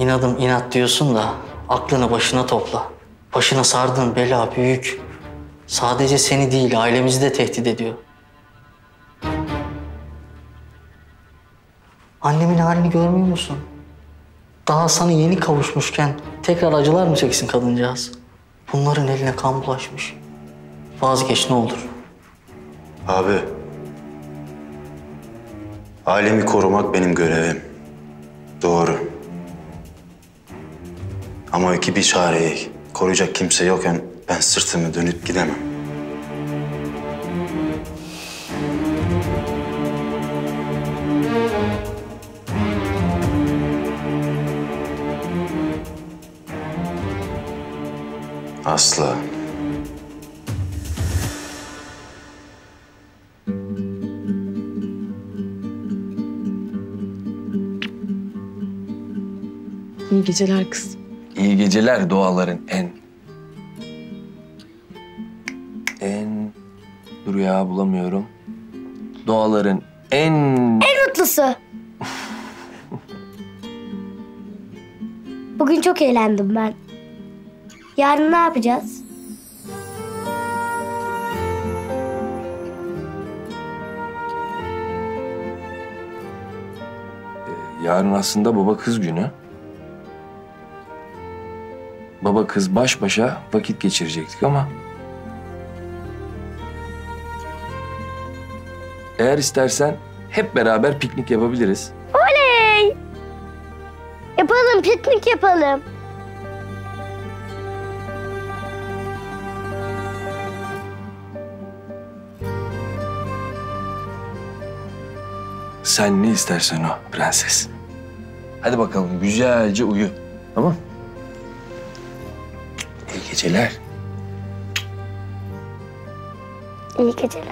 İnadım inat diyorsun da aklını başına topla. Başına sardığın bela büyük. Sadece seni değil, ailemizi de tehdit ediyor. Annemin halini görmüyor musun? Daha sana yeni kavuşmuşken tekrar acılar mı çeksin kadıncağız? Bunların eline kan bulaşmış. Vazgeç ne olur. Abi, ailemi korumak benim görevim. Doğru. Ama iki bir çareyi koruyacak kimse yokken ben sırtımı dönüp gidemem. Asla. İyi geceler kız. İyi geceler duaların en... Dur ya, bulamıyorum. Duaların en... En mutlusu. Bugün çok eğlendim ben. Yarın ne yapacağız? Yarın aslında baba kız günü. Baba kız baş başa vakit geçirecektik ama... Eğer istersen hep beraber piknik yapabiliriz. Oley! Yapalım, piknik yapalım. Sen ne istersen o prenses. Hadi bakalım güzelce uyu. Tamam. İyi geceler. İyi geceler.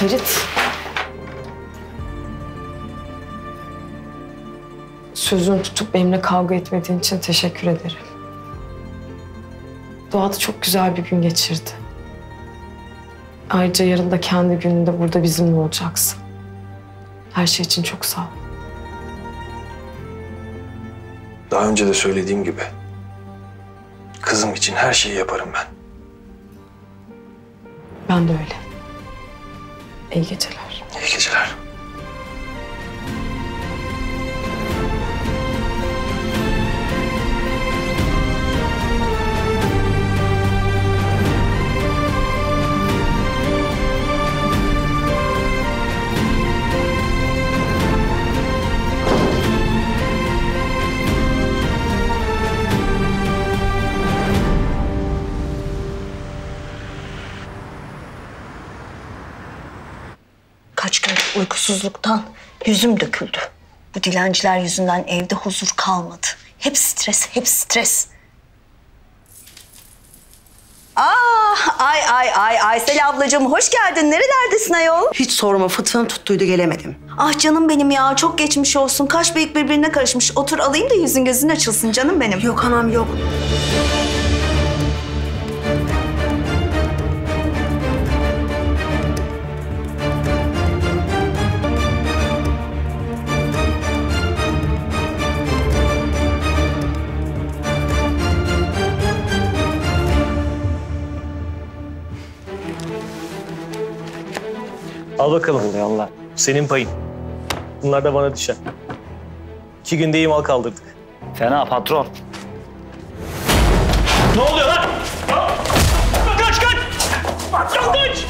Ferit, sözünü tutup benimle kavga etmediğin için teşekkür ederim. Doğa da çok güzel bir gün geçirdi. Ayrıca yarın da kendi gününde burada bizimle olacaksın. Her şey için çok sağ ol. Daha önce de söylediğim gibi, kızım için her şeyi yaparım ben. Ben de öyle. İyi geceler. İyi geceler. Kaç gündür uykusuzluktan yüzüm döküldü. Bu dilenciler yüzünden evde huzur kalmadı. Hep stres, hep stres. Ay Aysel ablacığım hoş geldin. Nerelerdesin ayol? Hiç sorma, fıtığım tuttuydu gelemedim. Ah canım benim ya, çok geçmiş olsun. Kaş bıyık birbirine karışmış. Otur alayım da yüzün gözün açılsın canım benim. Yok anam yok. Al bakalım. Allah. Senin payın. Bunlar da bana düşer. 2 günde iyi mal kaldırdık. Fena patron. Ne oluyor lan? Kaç! Patron kaç!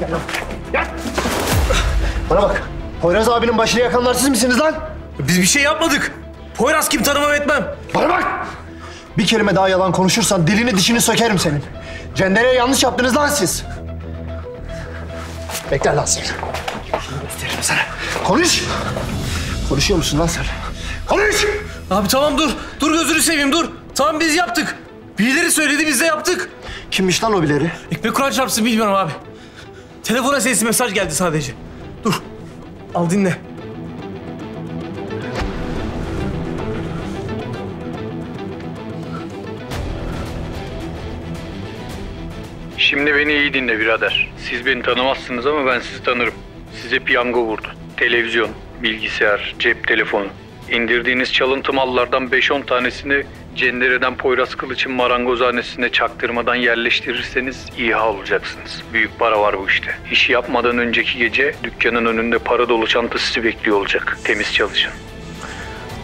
Gel. Bana bak. Poyraz abinin başını yakanlar siz misiniz lan? Biz bir şey yapmadık. Poyraz kim, tanımam etmem. Bana bak. Bir kelime daha yalan konuşursan dilini dişini sökerim senin. Cendere'ye yanlış yaptınız lan siz. Bekle lan sen. Gösteririm sana. Konuş! Konuşuyor musun lan sen? Konuş! Abi tamam dur. Dur gözünü seveyim dur. Tamam biz yaptık. Birileri söyledi biz de yaptık. Kimmiş lan o birileri? Ekmek kuran çarpsın bilmiyorum abi. Telefona sesli mesaj geldi sadece. Dur, al dinle. Şimdi beni iyi dinle birader. Siz beni tanımazsınız ama ben sizi tanırım. Size piyango vurdu. Televizyon, bilgisayar, cep telefonu. İndirdiğiniz çalıntı mallardan 5-10 tanesini cendereden Poyraz Kılıç'ın marangozhanesine çaktırmadan yerleştirirseniz İHA olacaksınız. Büyük para var bu işte. İşi yapmadan önceki gece dükkanın önünde para dolu çanta sizi bekliyor olacak. Temiz çalışın.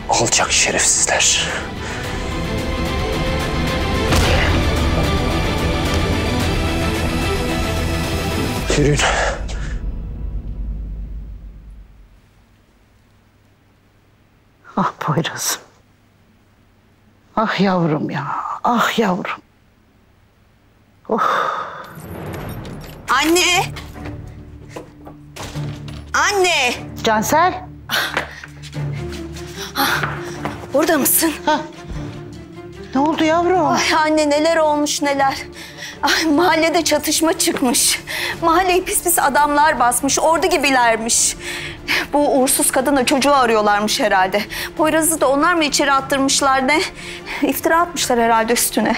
Alçak şerefsizler. Yürüyün. Ah Poyraz'ım. Ah yavrum ya. Ah yavrum. Oh. Anne. Anne. Cansel. Ah. Orada mısın? Ha. Ne oldu yavrum? Ay anne neler olmuş neler. Ay mahallede çatışma çıkmış. Mahalleyi pis pis adamlar basmış, ordu gibilermiş. Bu uğursuz kadınla çocuğu arıyorlarmış herhalde. Poyraz'ı da onlar mı içeri attırmışlar ne? İftira atmışlar herhalde üstüne.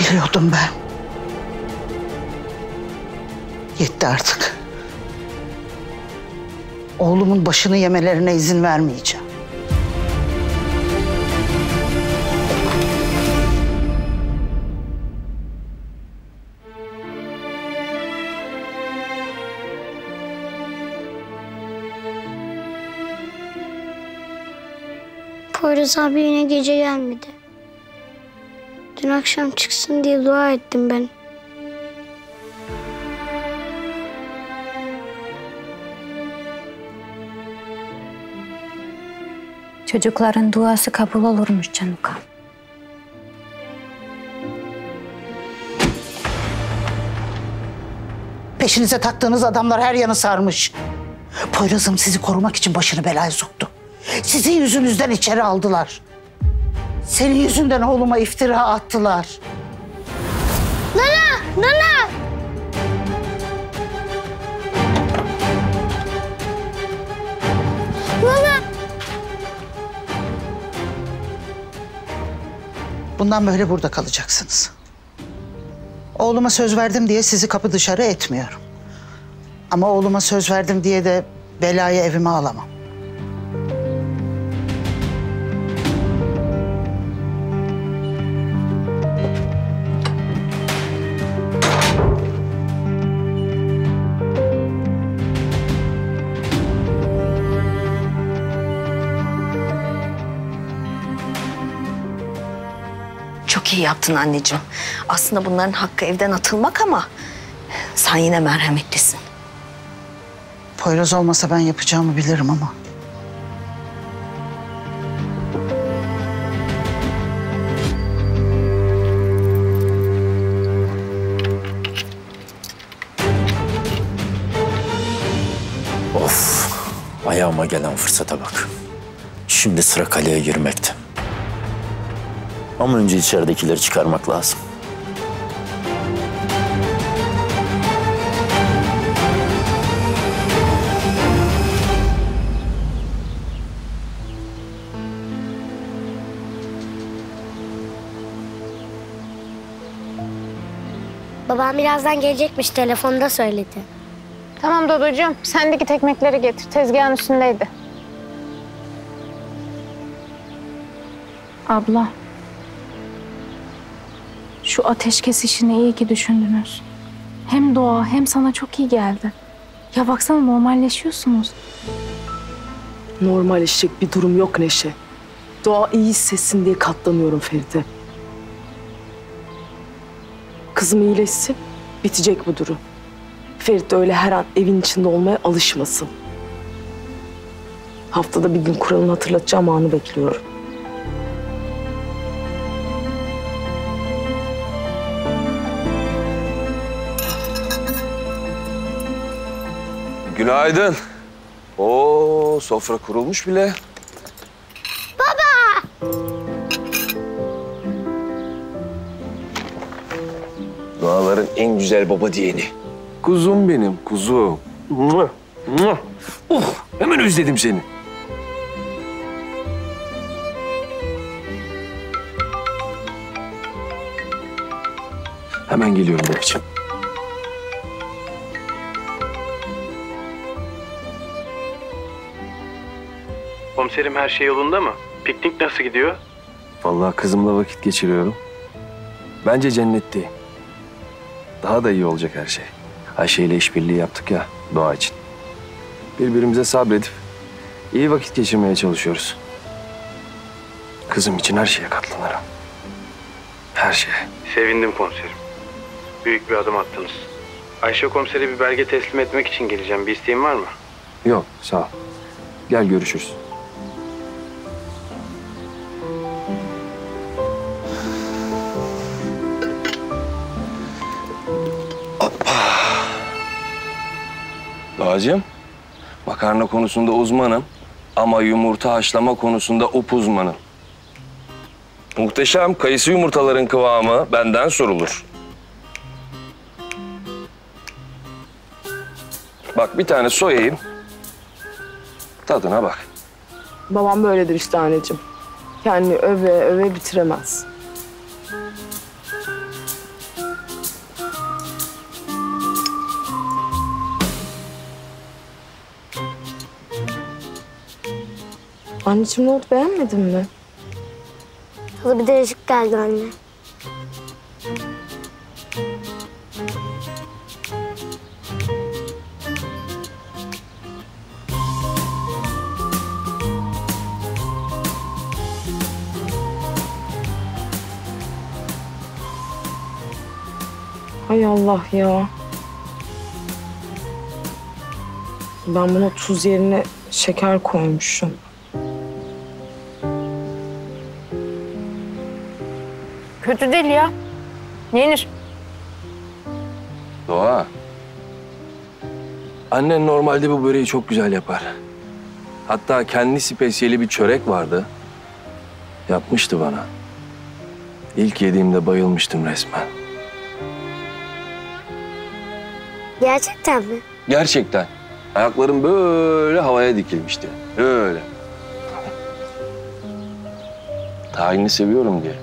Biliyordum ben. Yetti artık. Oğlumun başını yemelerine izin vermeyeceğim. Poyraz abi yine gece gelmedi. Dün akşam çıksın diye dua ettim ben. Çocukların duası kabul olurmuş Canuka. Peşinize taktığınız adamlar her yanı sarmış. Poyraz'ım sizi korumak için başını belaya soktu. Sizin yüzünüzden içeri aldılar. Senin yüzünden oğluma iftira attılar. Nana! Nana! Nana! Bundan böyle burada kalacaksınız. Oğluma söz verdim diye sizi kapı dışarı etmiyorum. Ama oğluma söz verdim diye de belayı evime alamam. İyi yaptın anneciğim. Aslında bunların hakkı evden atılmak ama sen yine merhametlisin. Poyraz olmasa ben yapacağımı bilirim ama. Of! Ayağıma gelen fırsata bak. Şimdi sıra kaleye girmekti. Ama önce içeridekileri çıkarmak lazım. Babam birazdan gelecekmiş, telefonda söyledi. Tamam Dodocuğum, sendeki ekmekleri getir, tezgahın üstündeydi. Abla. Şu ateşkes işini iyi ki düşündünüz. Hem Doğa hem sana çok iyi geldi. Ya baksana normalleşiyorsunuz. Normalleşecek bir durum yok Neşe. Doğa iyi hissetsin diye katlanıyorum Ferit'e. Kızım iyileşsin, bitecek bu durum. Ferit de öyle her an evin içinde olmaya alışmasın. Haftada bir gün kuralını hatırlatacağım anı bekliyorum. Günaydın. Oo, sofra kurulmuş bile. Baba! Doğaların en güzel baba diyeni. Kuzum benim, kuzum. Hemen özledim seni. Hemen geliyorum babacığım. Komiserim, her şey yolunda mı? Piknik nasıl gidiyor? Vallahi kızımla vakit geçiriyorum. Bence cennetteyim. Daha da iyi olacak her şey. Ayşe ile işbirliği yaptık ya, doğa için. Birbirimize sabredip iyi vakit geçirmeye çalışıyoruz. Kızım için her şeye katlanırım. Her şeye. Sevindim komiserim. Büyük bir adım attınız. Ayşe komisere bir belge teslim etmek için geleceğim. Bir isteğin var mı? Yok, sağ ol. Gel görüşürüz. Doğacığım, makarna konusunda uzmanım ama yumurta haşlama konusunda upuzmanım. Muhteşem kayısı yumurtaların kıvamı benden sorulur. Bak, bir tane soyayım. Tadına bak. Babam böyledir işte anneciğim. Kendini öve öve bitiremez. Anneciğim, ne oldu, beğenmedin mi? Tadı bir değişik geldi anne. Hay Allah ya. Ben buna tuz yerine şeker koymuşum. Kötü değil ya. Yenir. Doğa. Annen normalde bu böreği çok güzel yapar. Hatta kendi spesiyeli bir çörek vardı. Yapmıştı bana. İlk yediğimde bayılmıştım resmen. Gerçekten mi? Gerçekten. Ayaklarım böyle havaya dikilmişti. Öyle. Tahinini seviyorum diye.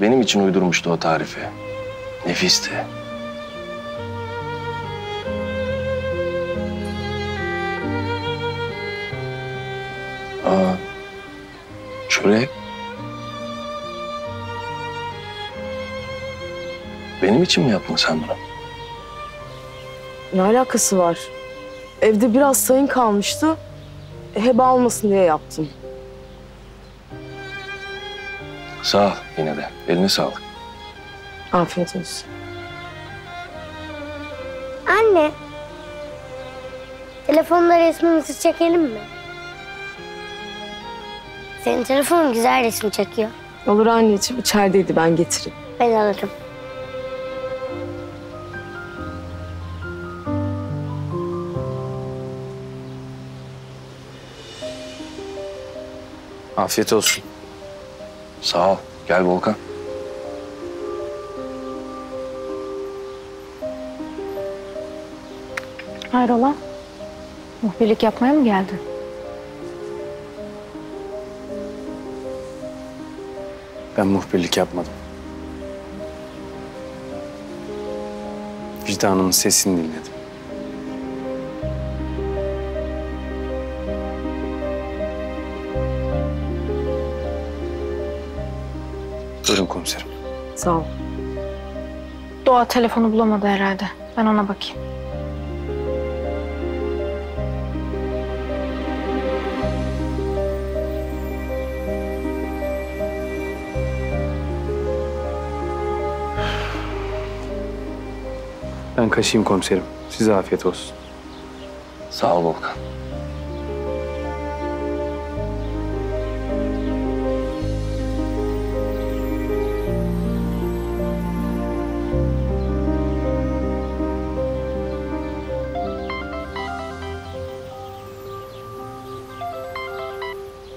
Benim için uydurmuştu o tarifi. Nefisti. Aa, çörek. Benim için mi yaptın sen bunu? Ne alakası var? Evde biraz sayın kalmıştı. Heba olmasın diye yaptım. Sağ ol yine de. Eline sağlık. Afiyet olsun. Anne. Telefonla resmimizi çekelim mi? Senin telefonun güzel resim çekiyor. Olur anneciğim. İçerideydi. Ben getireyim. Ben alırım. Afiyet olsun. Sağ ol. Gel Volkan. Hayrola? Muhbirlik yapmaya mı geldin? Ben muhbirlik yapmadım. Vicdanımın sesini dinledim. Buyurun komiserim. Sağ ol. Doğa telefonu bulamadı herhalde. Ben ona bakayım. Ben kaçayım komiserim. Size afiyet olsun. Sağ ol Volkan.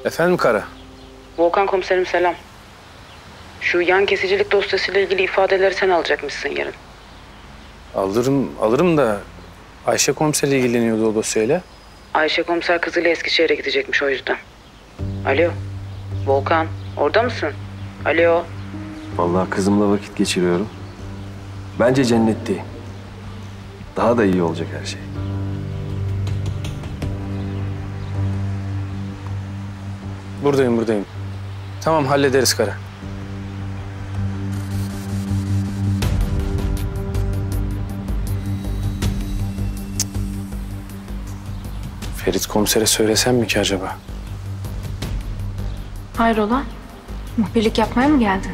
Efendim Kara? Volkan komiserim, selam. Şu yan kesicilik dosyasıyla ilgili ifadeleri sen alacakmışsın yarın. Alırım da Ayşe komiser ilgileniyordu o dosyayla. Ayşe komiser kızıyla Eskişehir'e gidecekmiş o yüzden. Alo, Volkan orada mısın? Alo. Vallahi kızımla vakit geçiriyorum. Bence cennetteyim. Daha da iyi olacak her şey. Buradayım. Tamam, hallederiz Kara. Ferit komisere söylesem mi ki acaba? Hayrola? Muhbirlik yapmaya mı geldin?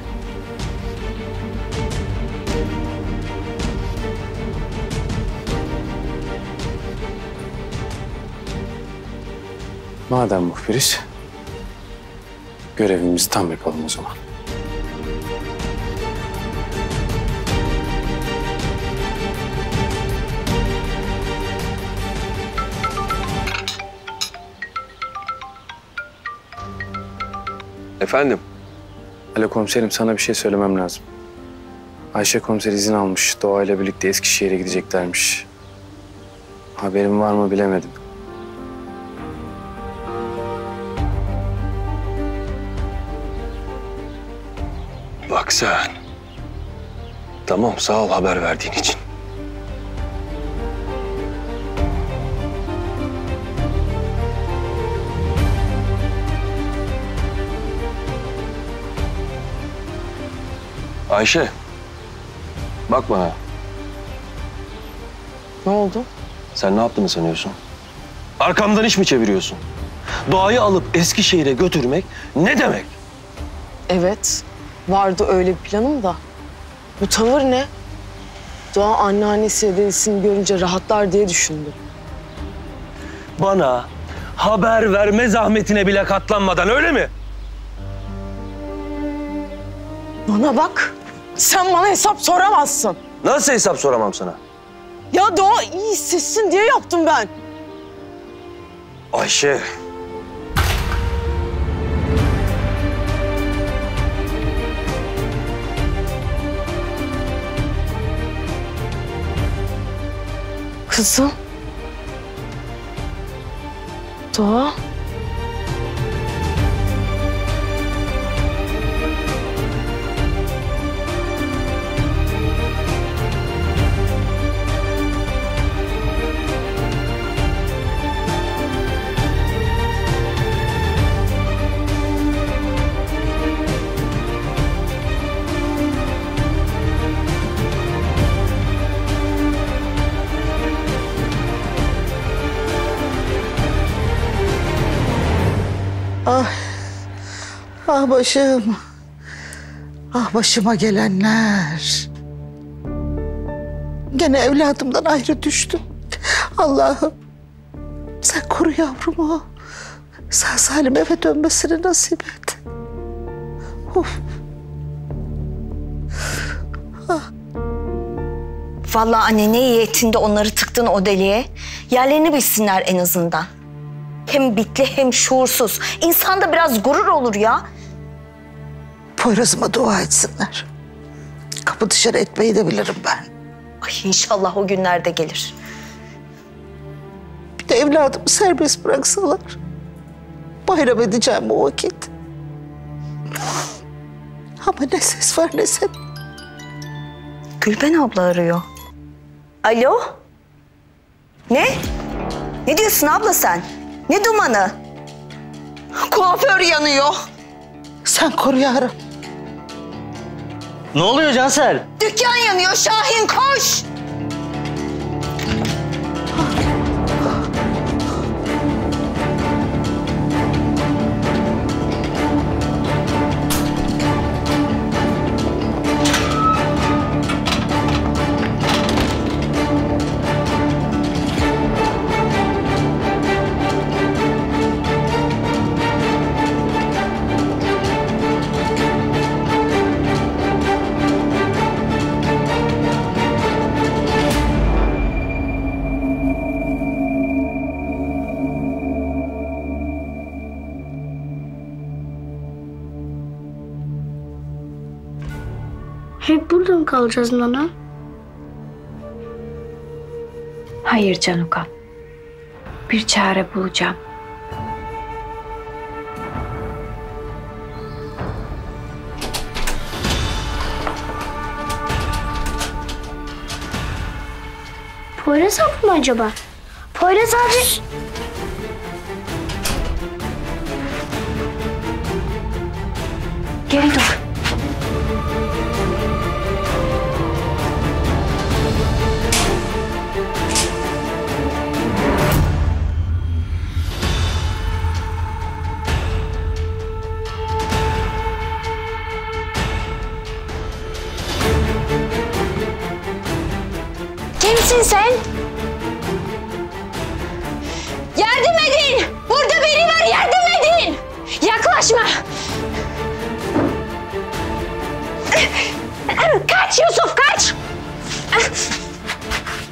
Madem muhbiriz, görevimizi tam yapalım o zaman. Efendim? Alo komiserim, sana bir şey söylemem lazım. Ayşe komiser izin almış. Doğa ile birlikte Eskişehir'e gideceklermiş. Haberim var mı bilemedim. Bak sen. Tamam, sağ ol haber verdiğin için. Ayşe, bak bana. Ne oldu? Sen ne yaptığını sanıyorsun? Arkamdan iş mi çeviriyorsun? Doğayı alıp Eskişehir'e götürmek ne demek? Evet, vardı öyle bir planım da. Bu tavır ne? Doğa anneannesi dedesini görünce rahatlar diye düşündüm. Bana haber verme zahmetine bile katlanmadan, öyle mi? Bana bak, sen bana hesap soramazsın. Nasıl hesap soramam sana? Ya Doğa iyi hissetsin diye yaptım ben. Ayşe. Kızım. Doğa. Ah başım, ah başıma gelenler. Gene evladımdan ayrı düştüm. Allah'ım sen koru yavrumu. Sağ salim eve dönmesini nasip et. Of. Ah. Vallahi anne ne iyi ettin de onları tıktın o deliğe. Yerlerini bilsinler en azından. Hem bitli hem şuursuz. İnsanda biraz gurur olur ya. Poyrazıma dua etsinler. Kapı dışarı etmeyi de bilirim ben. Ay inşallah o günler de gelir. Bir de evladımı serbest bıraksalar. Bayram edeceğim o vakit. Ama ne ses var ne sen. Gülben abla arıyor. Alo? Ne? Ne diyorsun abla sen? Ne dumanı? Kuaför yanıyor. Sen koru yarım. Ne oluyor Cansel? Dükkan yanıyor Şahin, koş! Hep burada mı kalacağız Nana? Hayır Canuka. Bir çare bulacağım. Poyraz abi mı acaba? Poyraz abi... Geri dur. Kimsin sen? Yardım edin! Burada biri var, yardım edin! Yaklaşma! Kaç Yusuf, kaç!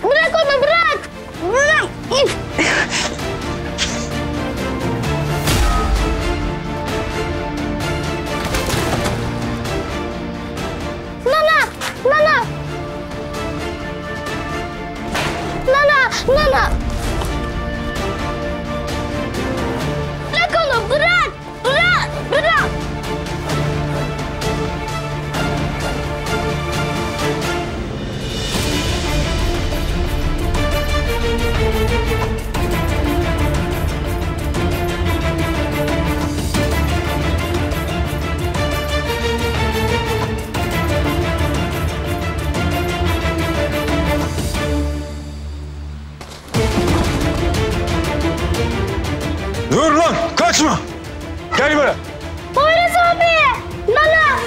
Bırak onu, bırak! Bırak! Nana! Nana! Nana! Nana! Bırak onu, bırak! Bırak! Bırak! Dur lan! Kaçma! Gel buraya! Poyraz abi! Nana!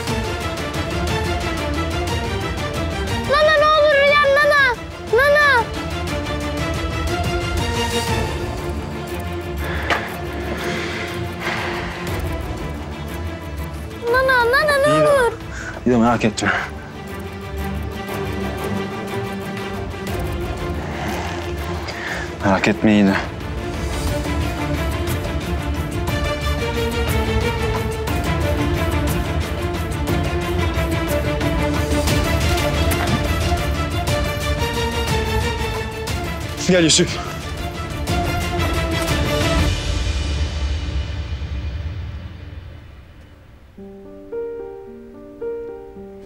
Nana ne olur uyan Nana! Nana! Nana, Nana ne İyi olur! İyi de merak etme. Merak etme iyi de. Gel Yusuf.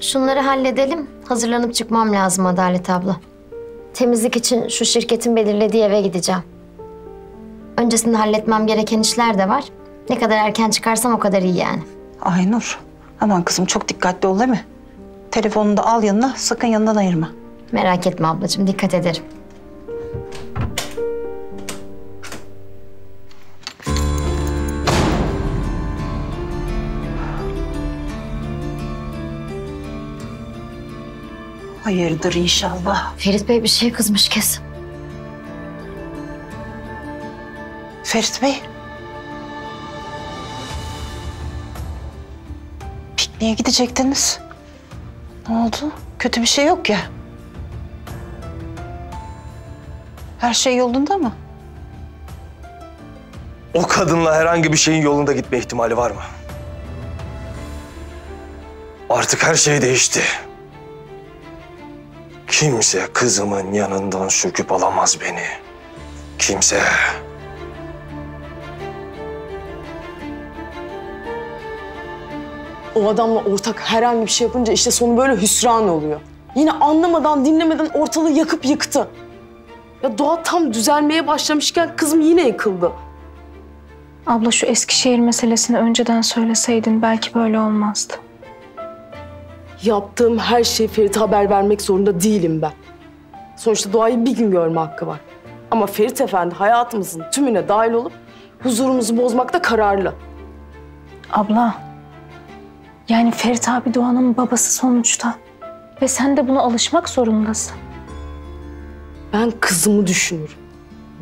Şunları halledelim. Hazırlanıp çıkmam lazım Adalet abla. Temizlik için şu şirketin belirlediği eve gideceğim. Öncesinde halletmem gereken işler de var. Ne kadar erken çıkarsam o kadar iyi yani. Aynur, aman kızım çok dikkatli ol değil mi? Telefonunu da al yanına, sakın yanından ayırma. Merak etme ablacığım, dikkat ederim. Hayırdır inşallah. Ferit Bey bir şeye kızmış kesin. Ferit Bey? Pikniğe gidecektiniz. Ne oldu? Kötü bir şey yok ya. Her şey yolunda mı? O kadınla herhangi bir şeyin yolunda gitme ihtimali var mı? Artık her şey değişti. Kimse kızımın yanından söküp alamaz beni. Kimse. O adamla ortak herhangi bir şey yapınca işte sonu böyle hüsran oluyor. Yine anlamadan, dinlemeden ortalığı yakıp yıktı. Ya Doğa tam düzelmeye başlamışken kızım yine yıkıldı. Abla şu Eskişehir meselesini önceden söyleseydin belki böyle olmazdı. Yaptığım her şeyi Ferit'e haber vermek zorunda değilim ben. Sonuçta Doğa'yı bir gün görme hakkı var. Ama Ferit Efendi hayatımızın tümüne dahil olup huzurumuzu bozmakta kararlı. Abla, yani Ferit abi Doğa'nın babası sonuçta. Ve sen de buna alışmak zorundasın. Ben kızımı düşünürüm.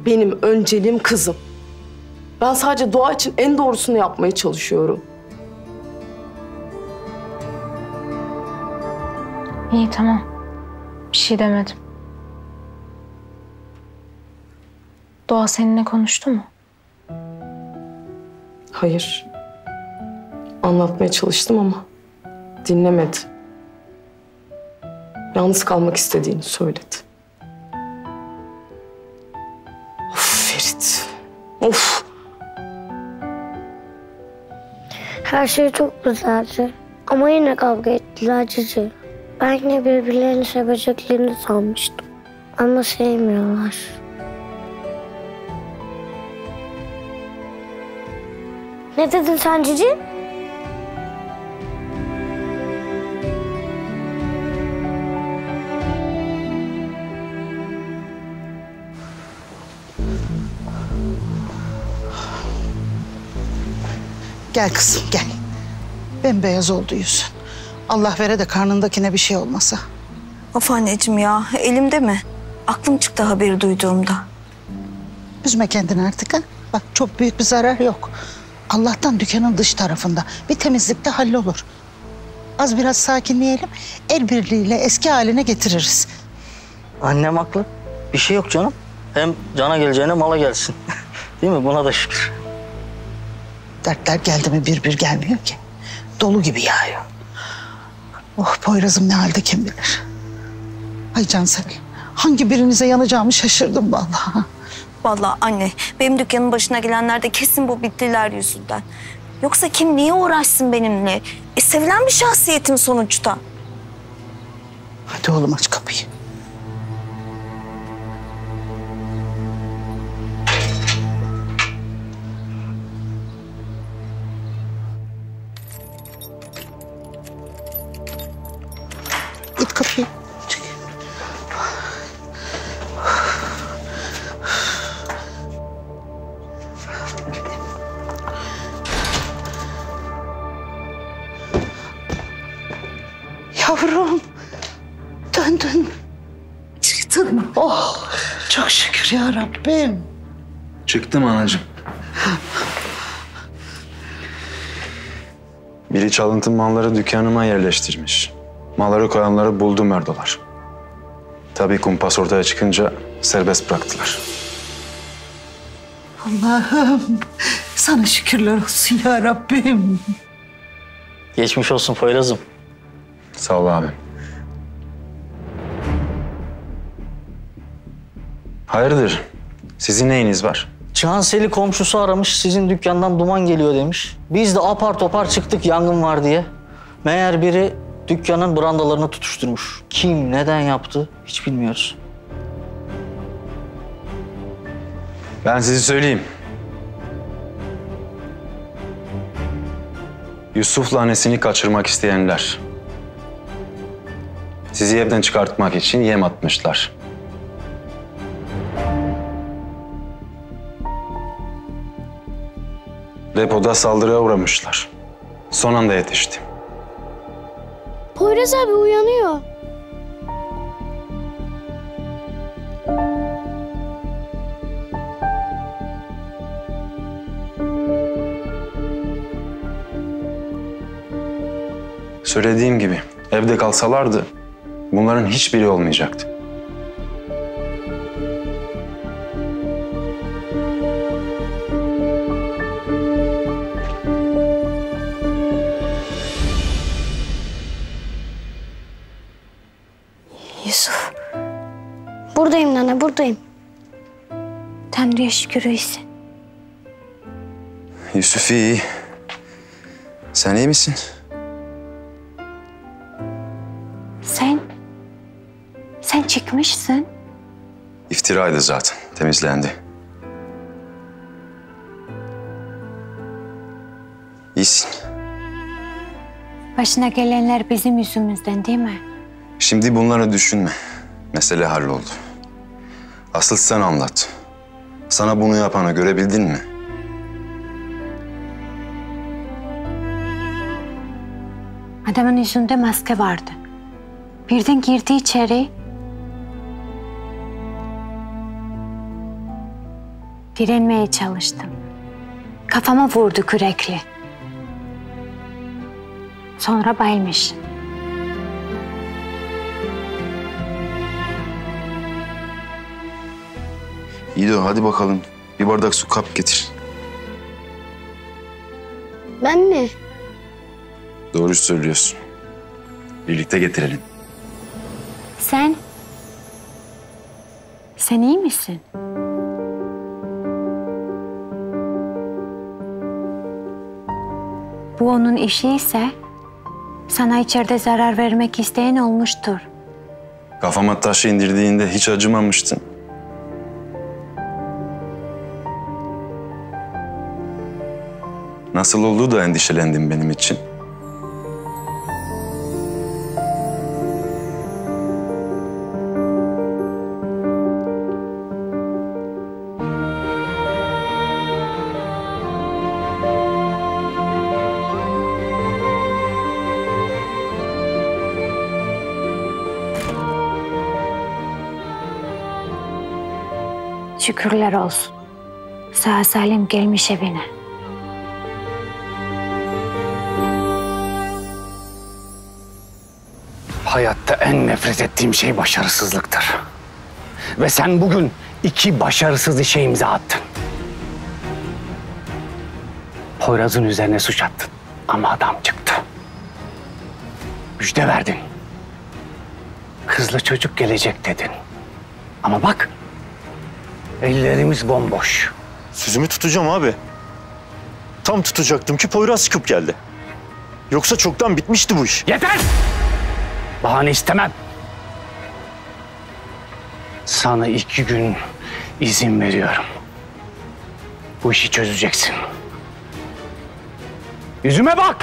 Benim önceliğim kızım. Ben sadece Doğa için en doğrusunu yapmaya çalışıyorum. İyi tamam. Bir şey demedim. Doğa seninle konuştu mu? Hayır. Anlatmaya çalıştım ama dinlemedi. Yalnız kalmak istediğini söyledi. Her şey çok güzeldi. Ama yine kavga ettiler cici. Ben yine birbirlerini seveceklerini sanmıştım. Ama sevmiyorlar. Ne dedin sen cici? Gel kızım gel. Bembeyaz oldu yüzün. Allah vere de karnındakine bir şey olmasa. Of anneciğim ya, elimde mi? Aklım çıktı haberi duyduğumda. Üzme kendini artık ha. Bak çok büyük bir zarar yok. Allah'tan dükkanın dış tarafında. Bir temizlikte hallolur. Az biraz sakinleyelim. El birliğiyle eski haline getiririz. Annem haklı. Bir şey yok canım. Hem cana geleceğine mala gelsin. Değil mi? Buna da şükür. Dertler geldi mi bir bir gelmiyor ki. Dolu gibi yağıyor. Oh Poyraz'ım ne halde kim bilir. Ay Cansel, hangi birinize yanacağımı şaşırdım vallahi. Vallahi anne, benim dükkanın başına gelenler de kesin bu bittiler yüzünden. Yoksa kim niye uğraşsın benimle? Sevilen bir şahsiyetim sonuçta. Hadi oğlum aç kapıyı. İt kapıyı. Yavrum, döndün. Çıktın mı? Oh, çok şükür ya Rabbim. Çıktım anacığım. Biri çalıntı malları dükkanıma yerleştirmiş. Malları koyanları buldu Merdolar. Tabii kumpas ortaya çıkınca serbest bıraktılar. Allah'ım sana şükürler olsun ya Rabbim. Geçmiş olsun Poyraz'ım. Sağ ol abi. Hayırdır? Sizin neyiniz var? Cansel'i komşusu aramış, sizin dükkandan duman geliyor demiş. Biz de apar topar çıktık yangın var diye. Meğer biri dükkanın brandalarını tutuşturmuş. Kim, neden yaptı hiç bilmiyoruz. Ben size söyleyeyim. Yusuf'la annesini kaçırmak isteyenler sizi evden çıkartmak için yem atmışlar. Depoda saldırıya uğramışlar. Son anda yetiştim. Poyraz abi uyanıyor. Söylediğim gibi evde kalsalardı bunların hiçbiri olmayacaktı. Yusuf. Buradayım nana, buradayım. Tanrı'ya şükür iyisin. Yusuf iyi. Sen iyi misin? Sen çıkmışsın. İftiraydı zaten, temizlendi. İyisin. Başına gelenler bizim yüzümüzden değil mi? Şimdi bunları düşünme. Mesele halloldu. Asıl sen anlat. Sana bunu yapanı görebildin mi? Adamın yüzünde maske vardı. Birden girdi içeri. Direnmeye çalıştım. Kafama vurdu kürekle. Sonra bayılmış. İdo hadi bakalım. Bir bardak su kap getir. Ben mi? Doğru söylüyorsun. Birlikte getirelim. Sen iyi misin? bu onun işi ise sana içeride zarar vermek isteyen olmuştur. Kafama taşı indirdiğinde hiç acımamıştın. Nasıl oldu da endişelendin benim için? Şükürler olsun. Sağ salim gelmiş evine. Hayatta en nefret ettiğim şey başarısızlıktır. Ve sen bugün 2 başarısız işe imza attın. Poyraz'ın üzerine suç attın ama adam çıktı. Müjde verdin. Kızla çocuk gelecek dedin. Ama bak, ellerimiz bomboş. Sözümü tutacağım abi. Tam tutacaktım ki Poyraz çıkıp geldi. Yoksa çoktan bitmişti bu iş. Yeter! Bahane istemem. Sana 2 gün izin veriyorum. Bu işi çözeceksin. Yüzüme bak!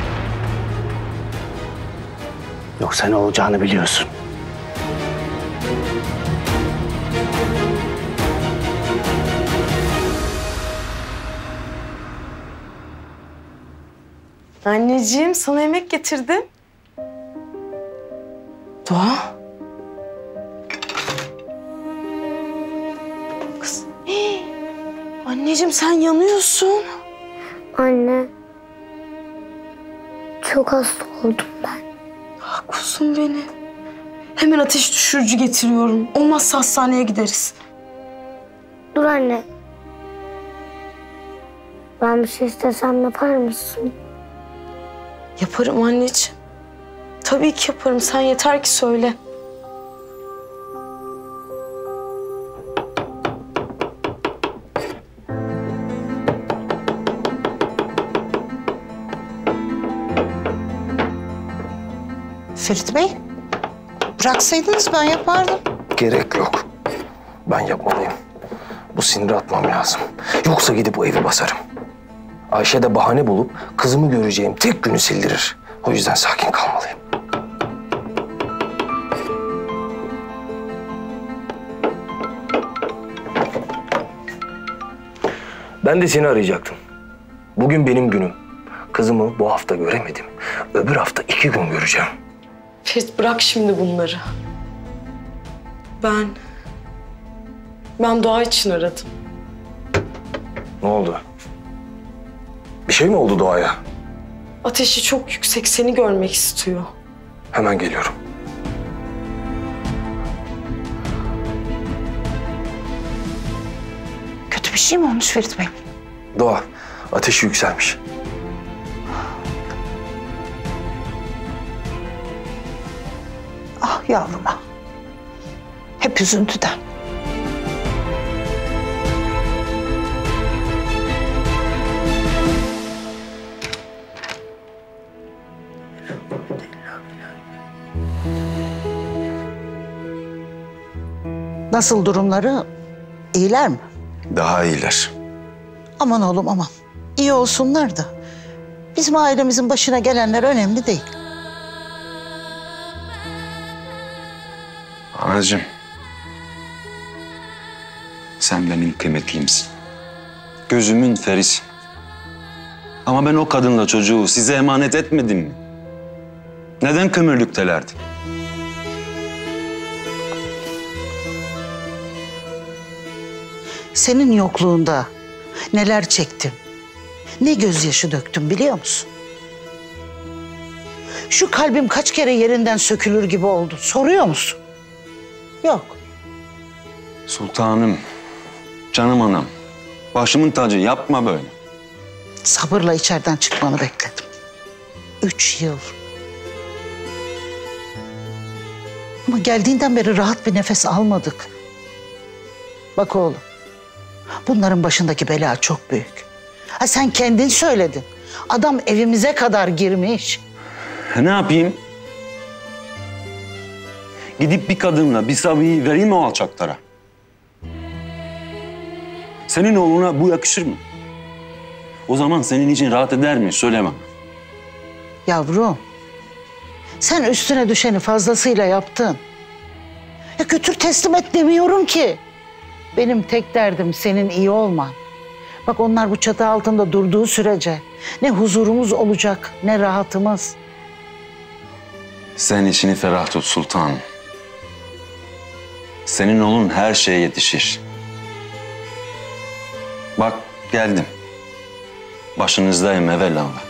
Yoksa ne olacağını biliyorsun. Anneciğim, sana yemek getirdim. Doğa. Kız. Hii. Anneciğim, sen yanıyorsun. Anne. Çok hasta oldum ben. Haklısın beni. Hemen ateş düşürücü getiriyorum. Olmazsa hastaneye gideriz. Dur anne. Ben bir şey istesem yapar mısın? Yaparım anneciğim. Tabii ki yaparım. Sen yeter ki söyle. Ferit Bey, bıraksaydınız ben yapardım. Gerek yok. Ben yapmalıyım. Bu siniri atmam lazım. Yoksa gidip bu evi basarım. Ayşe de bahane bulup kızımı göreceğim tek günü sildirir. O yüzden sakin kalmalıyım. Ben de seni arayacaktım. Bugün benim günüm. Kızımı bu hafta göremedim. Öbür hafta 2 gün göreceğim. Ferit, bırak şimdi bunları. Ben Doğa için aradım. Ne oldu? Bir şey mi oldu Doğa'ya? Ateşi çok yüksek, seni görmek istiyor. Hemen geliyorum. Kötü bir şey mi olmuş Ferit Bey? Doğa, ateşi yükselmiş. Ah yavruma. Hep üzüntüden. Nasıl durumları? İyiler mi? Daha iyiler. Aman oğlum aman. İyi olsunlar da. Bizim ailemizin başına gelenler önemli değil. Anacığım. Sen benim kıymetlimsin. Gözümün ferisi. Ama ben o kadınla çocuğu size emanet etmedim mi? Neden kömürlüktelerdi? Senin yokluğunda neler çektim, ne gözyaşı döktüm biliyor musun? Şu kalbim kaç kere yerinden sökülür gibi oldu, soruyor musun? Yok. Sultanım, canım anam, başımın tacı yapma böyle. Sabırla içeriden çıkmanı bekledim. 3 yıl. Ama geldiğinden beri rahat bir nefes almadık. Bak oğlum. Bunların başındaki bela çok büyük. Ha sen kendin söyledin. Adam evimize kadar girmiş. Ne yapayım? Gidip bir kadınla bir sabiyi vereyim mi o alçaklara? Senin oğluna bu yakışır mı? O zaman senin için rahat eder mi? Söyleme. Yavrum, sen üstüne düşeni fazlasıyla yaptın. Ya götür teslim et demiyorum ki. Benim tek derdim senin iyi olman. Bak onlar bu çatı altında durduğu sürece ne huzurumuz olacak ne rahatımız. Sen içini ferah tut sultanım. Senin oğlun her şeye yetişir. Bak geldim. Başınızdayım evvelallah.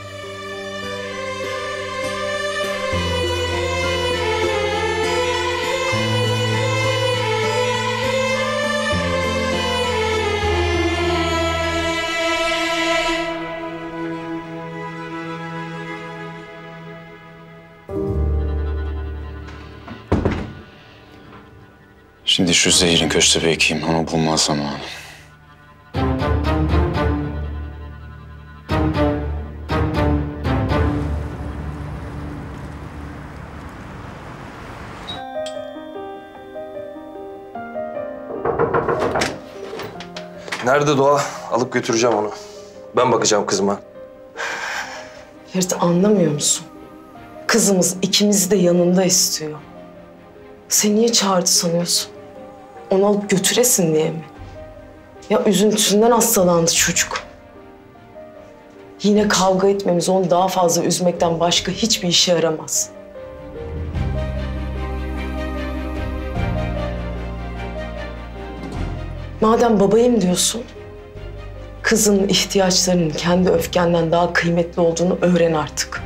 Şimdi şu zehirin köşte ekeyim, onu bulma zamanı. Nerede Doğa? Alıp götüreceğim onu. Ben bakacağım kızıma. Ferit anlamıyor musun? Kızımız ikimizi de yanında istiyor. Seni niye çağırdı sanıyorsun? Onu alıp götüresin diye mi? Ya üzüntüsünden hastalandı çocuk. Yine kavga etmemiz onu daha fazla üzmekten başka hiçbir işe yaramaz. Madem babayım diyorsun, kızının ihtiyaçlarının kendi öfkenden daha kıymetli olduğunu öğren artık.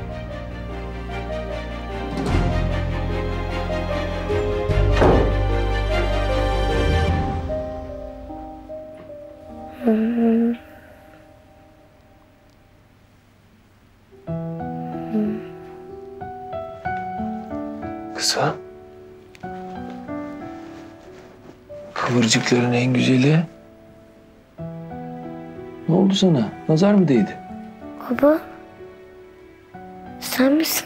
Kısa. Kıvırcıkların en güzeli. Ne oldu sana? Nazar mı değdi? Baba. Sen misin?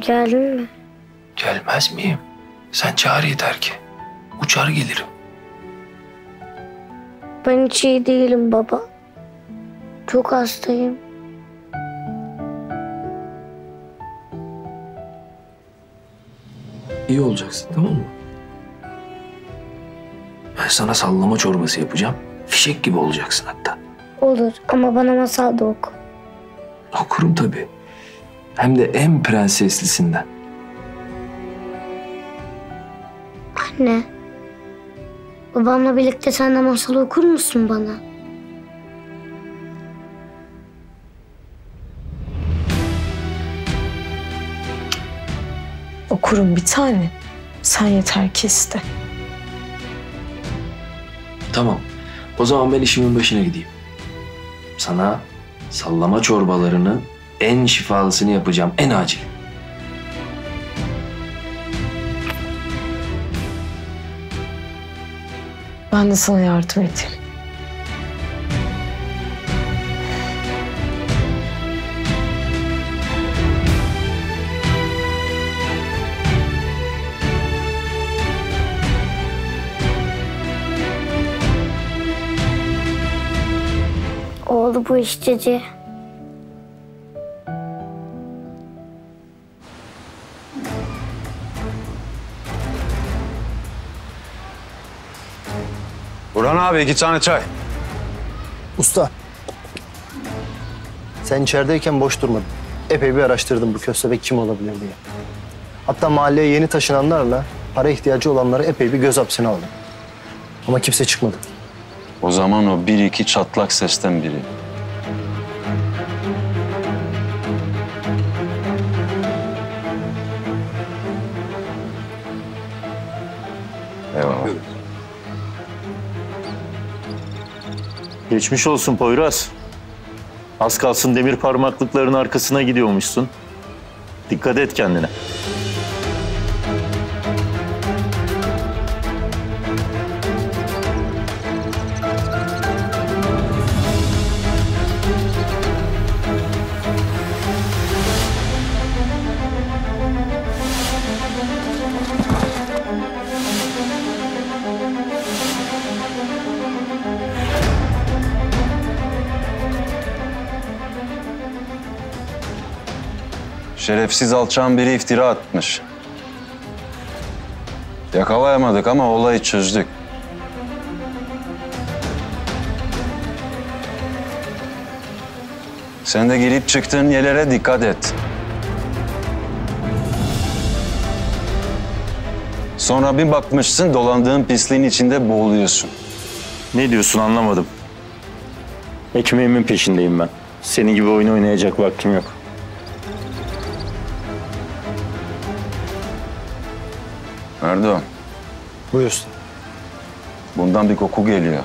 Geldin mi? Gelmez miyim? Sen çağır yeter ki. Uçar gelirim. Ben hiç iyi değilim baba. Çok hastayım. İyi olacaksın, tamam mı? Ben sana sallama çorbası yapacağım. Fişek gibi olacaksın hatta. Olur ama bana masal da oku. Okurum tabii. Hem de en prenseslisinden. Anne. Babamla birlikte sen de masal okur musun bana? Okurum bir tane. Sen yeter ki iste. Tamam. O zaman ben işimin başına gideyim. Sana sallama çorbalarını en şifalısını yapacağım. En acil. Ben de sana yardım edeyim. Oldu bu iş cici. Burhan abi 2 tane çay. Usta. Sen içerideyken boş durmadın. Epey bir araştırdım bu köstebek kim olabilir diye. Hatta mahalleye yeni taşınanlarla para ihtiyacı olanları epey bir göz hapsine aldım. Ama kimse çıkmadı. O zaman o 1-2 çatlak sesten biri. Eyvallah. Geçmiş olsun Poyraz. Az kalsın demir parmaklıkların arkasına gidiyormuşsun. Dikkat et kendine. Şerefsiz alçağın biri iftira atmış. Yakalayamadık ama olayı çözdük. Sen de girip çıktığın yerlere dikkat et. Sonra bir bakmışsın dolandığın pisliğin içinde boğuluyorsun. Ne diyorsun anlamadım. Ekmeğimin peşindeyim ben. Senin gibi oyun oynayacak vaktim yok. Merdoğan. Buyursun. Bundan bir koku geliyor.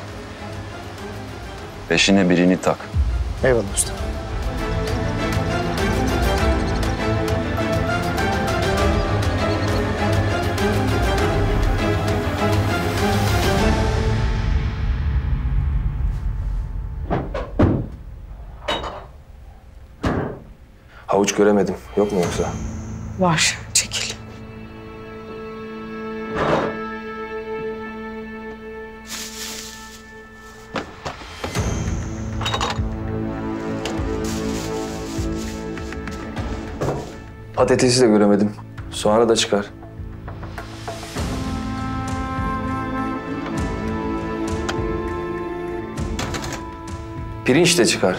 Peşine birini tak. Eyvallah usta. Havuç göremedim. Yok mu yoksa? Var. Çekil. Patatesi de göremedim. Soğanı da çıkar. Pirinç de çıkar.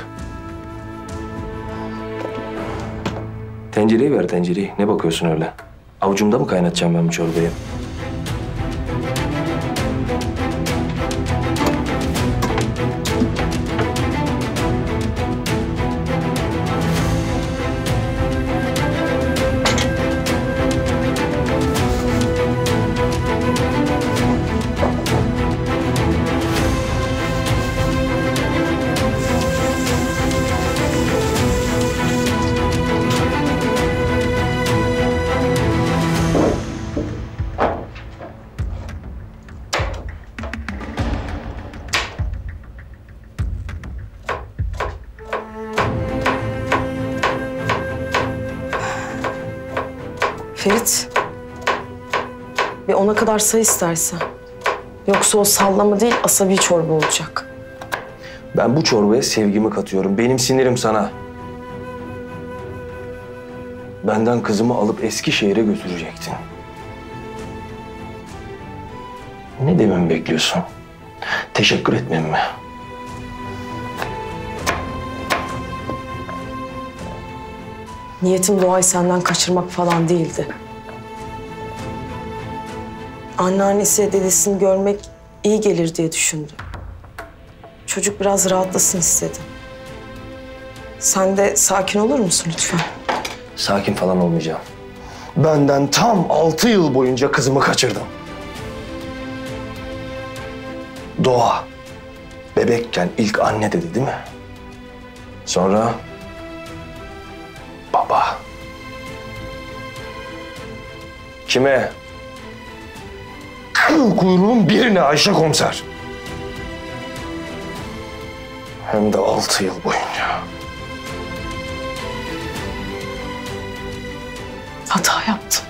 Tencereyi ver tencereyi. Ne bakıyorsun öyle? Avucumda mı kaynatacağım ben bu çorbayı? Ferit, bir ona kadar say istersen. Yoksa o sallama değil, asabi çorba olacak. Ben bu çorbaya sevgimi katıyorum. Benim sinirim sana. Benden kızımı alıp Eskişehir'e götürecektin. Ne dememi bekliyorsun? Teşekkür etmem mi? Niyetim Doğa'yı senden kaçırmak falan değildi. Anneannesi, dedesini görmek iyi gelir diye düşündüm. Çocuk biraz rahatlasın istedim. Sen de sakin olur musun lütfen? Sakin falan olmayacağım. Benden tam 6 yıl boyunca kızımı kaçırdım. Doğa, bebekken ilk anne dedi değil mi? Sonra... Baba. Kime? Kıl kuyruğun birine Ayşe komiser. Hem de 6 yıl boyunca. Hata yaptım.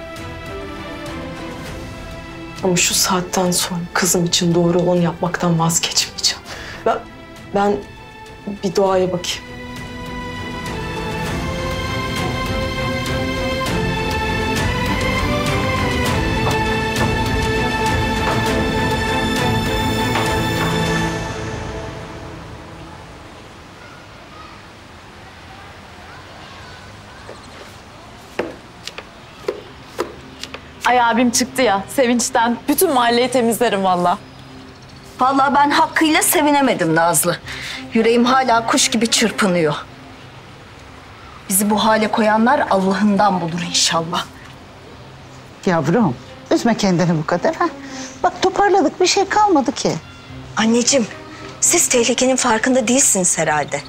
Ama şu saatten sonra kızım için doğru olanı yapmaktan vazgeçmeyeceğim. Ben bir Doğa'ya bakayım. Ay abim çıktı ya, sevinçten bütün mahalleyi temizlerim valla. Valla ben hakkıyla sevinemedim Nazlı. Yüreğim hala kuş gibi çırpınıyor. Bizi bu hale koyanlar Allah'ından bulur inşallah. Yavrum, üzme kendini bu kadar ha. Bak toparladık, bir şey kalmadı ki. Anneciğim, siz tehlikenin farkında değilsiniz herhalde.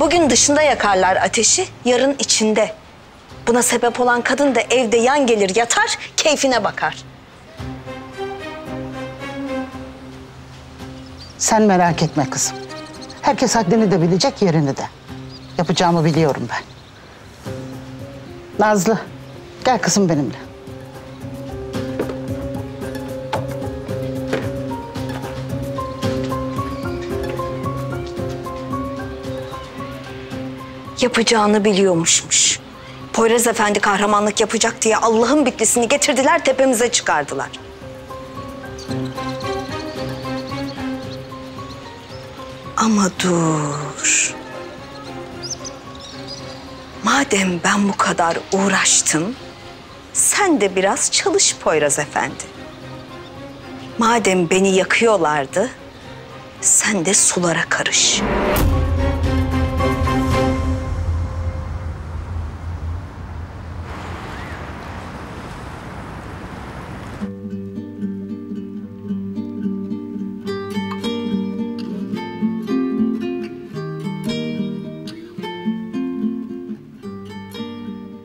Bugün dışında yakarlar ateşi, yarın içinde. Buna sebep olan kadın da evde yan gelir yatar, keyfine bakar. Sen merak etme kızım. Herkes haddini de bilecek, yerini de. Yapacağımı biliyorum ben. Nazlı, gel kızım benimle. Yapacağını biliyormuşmuş. Poyraz Efendi kahramanlık yapacak diye Allah'ın biklisini getirdiler, tepemize çıkardılar. Ama dur. Madem ben bu kadar uğraştım, sen de biraz çalış Poyraz Efendi. Madem beni yakıyorlardı, sen de sulara karış.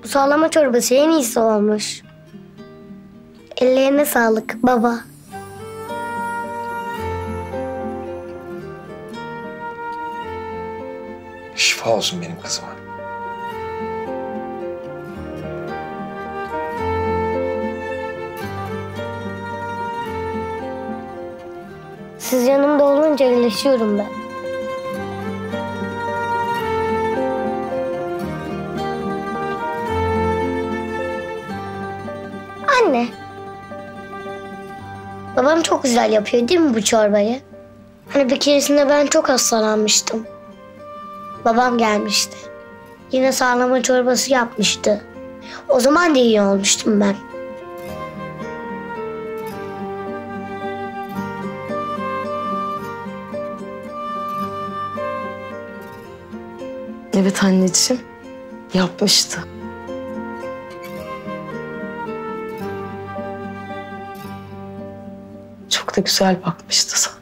Sağlama çorbası en iyisi olmuş. Ellerine sağlık baba. Şifa olsun benim kızıma. Siz yanımda olunca iyileşiyorum ben. Anne. Babam çok güzel yapıyor değil mi bu çorbayı? Hani bir keresinde ben çok hastalanmıştım. Babam gelmişti. Yine sağlama çorbası yapmıştı. O zaman da iyi olmuştum ben. Evet anneciğim, yapmıştı. Çok da güzel bakmıştı sana.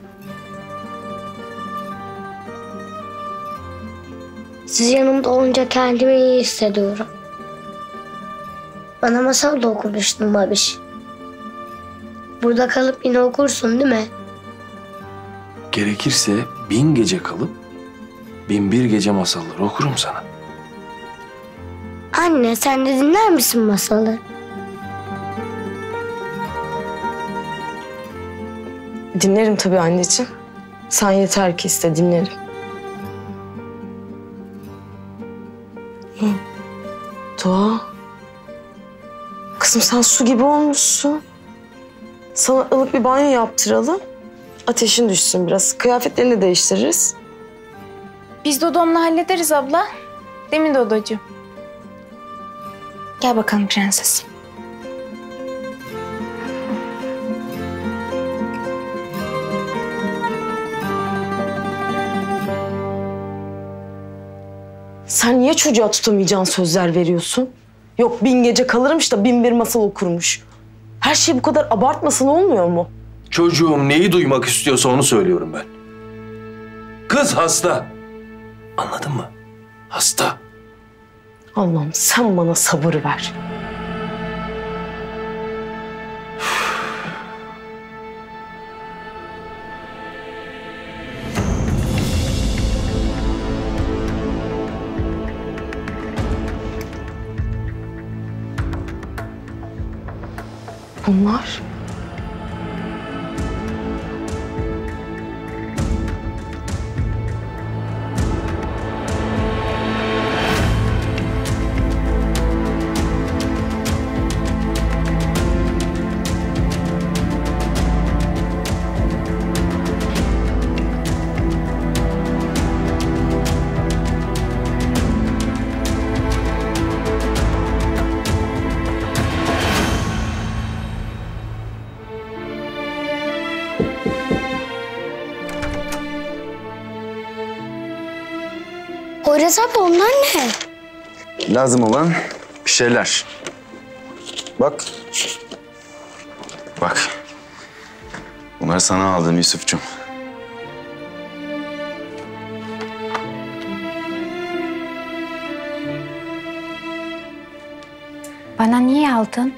Siz yanımda olunca kendimi iyi hissediyorum. Bana masal da okumuştun babiş. Burada kalıp yine okursun değil mi? Gerekirse 1000 gece kalıp 1001 gece masalları okurum sana. Anne sen de dinler misin masalı? Dinlerim tabii anneciğim. Sen yeter ki iste, dinlerim. Doğa. Kızım sen su gibi olmuşsun. Sana ılık bir banyo yaptıralım. Ateşin düşsün biraz. Kıyafetlerini değiştiririz. Biz Dodom'la hallederiz abla. Değil mi Dodocuğum? Gel bakalım prensesim. Sen niye çocuğa tutamayacağın sözler veriyorsun? Yok 1000 gece kalırmış da 1001 masal okurmuş. Her şeyi bu kadar abartmasın olmuyor mu? Çocuğum neyi duymak istiyorsa onu söylüyorum ben. Kız hasta. Anladın mı? Hasta. Allah'ım sen bana sabır ver. Bunlar? Poyraz abi onlar ne? Lazım olan bir şeyler. Bak. Bak. Bunları sana aldım Yusuf'cum. Bana niye aldın?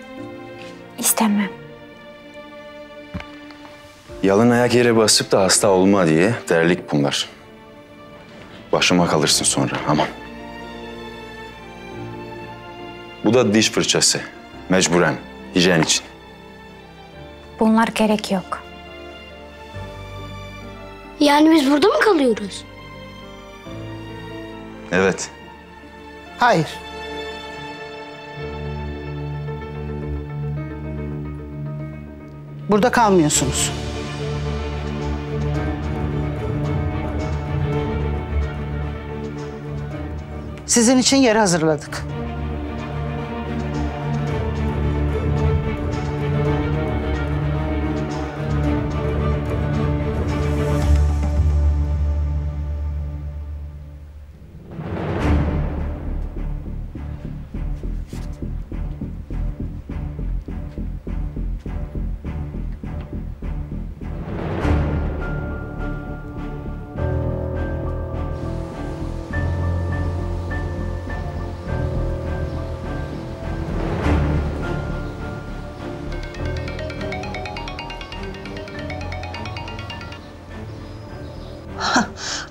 İstemem. Yalın ayak yere basıp da hasta olma diye derlik bunlar. Başıma kalırsın sonra, aman. Bu da diş fırçası. Mecburen, hijyen için. Bunlar gerek yok. Yani biz burada mı kalıyoruz? Evet. Hayır. Burada kalmıyorsunuz. Sizin için yer hazırladık.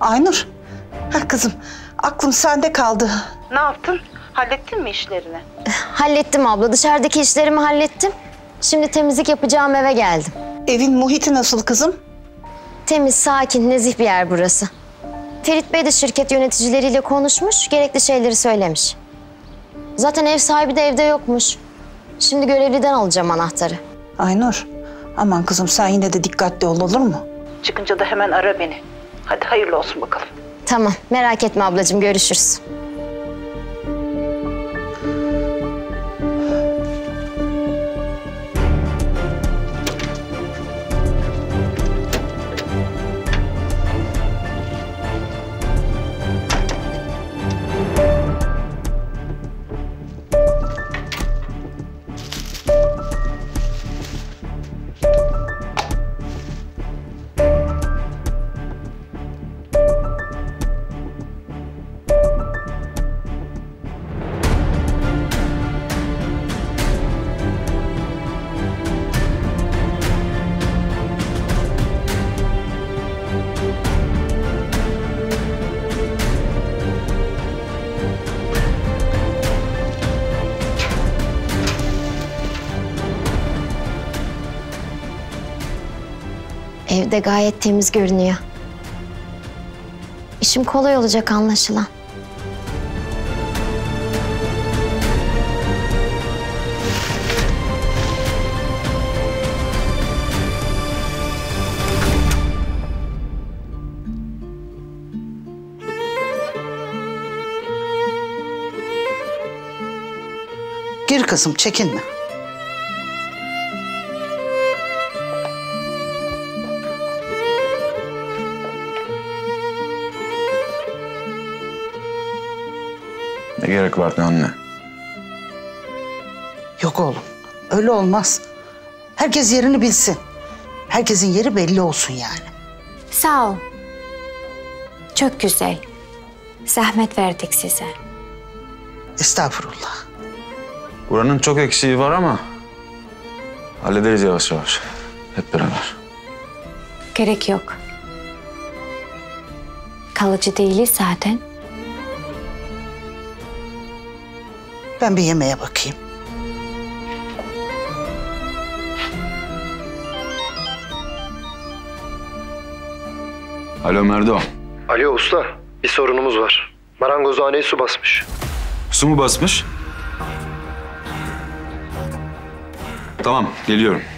Aynur, ha kızım, aklım sende kaldı. Ne yaptın? Hallettin mi işlerini? Hallettim abla, dışarıdaki işlerimi hallettim. Şimdi temizlik yapacağım eve geldim. Evin muhiti nasıl kızım? Temiz, sakin, nezih bir yer burası. Ferit Bey de şirket yöneticileriyle konuşmuş, gerekli şeyleri söylemiş. Zaten ev sahibi de evde yokmuş. Şimdi görevliden alacağım anahtarı. Aynur, aman kızım sen yine de dikkatli ol, olur mu? Çıkınca da hemen ara beni. Hadi hayırlı olsun bakalım. Tamam, merak etme ablacığım, görüşürüz. Ev de gayet temiz görünüyor. İşim kolay olacak anlaşılan. Gir kızım, çekinme. Ne gerek vardı anne? Yok oğlum, öyle olmaz. Herkes yerini bilsin. Herkesin yeri belli olsun yani. Sağ ol. Çok güzel. Zahmet verdik size. Estağfurullah. Buranın çok eksiği var ama hallederiz yavaş yavaş. Hep beraber. Gerek yok. Kalıcı değiliz zaten. Ben bir yemeğe bakayım. Alo Merdoğan. Alo usta, bir sorunumuz var. Marangozhaneyi su basmış. Su mu basmış? Tamam, geliyorum.